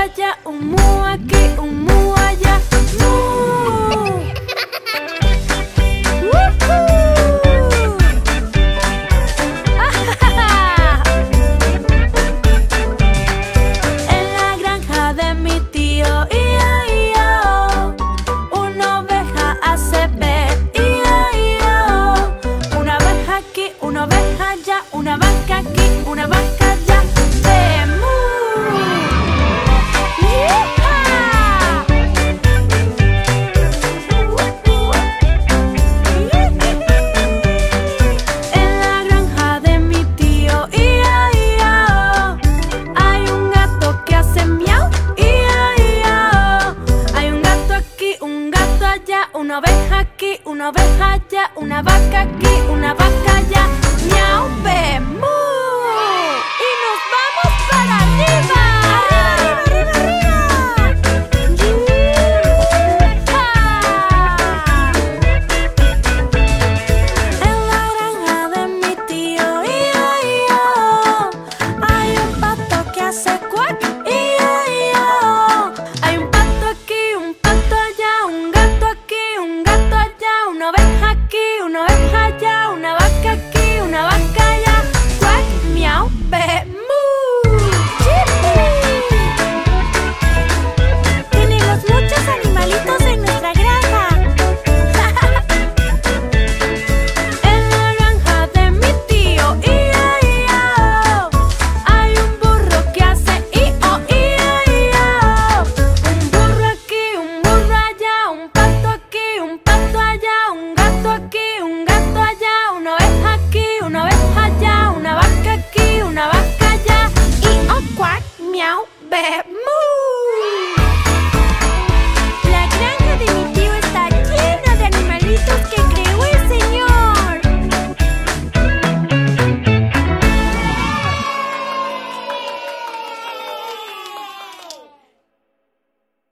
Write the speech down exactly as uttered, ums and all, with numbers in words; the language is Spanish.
allá, un mu aquí, un mu allá. Bad mood.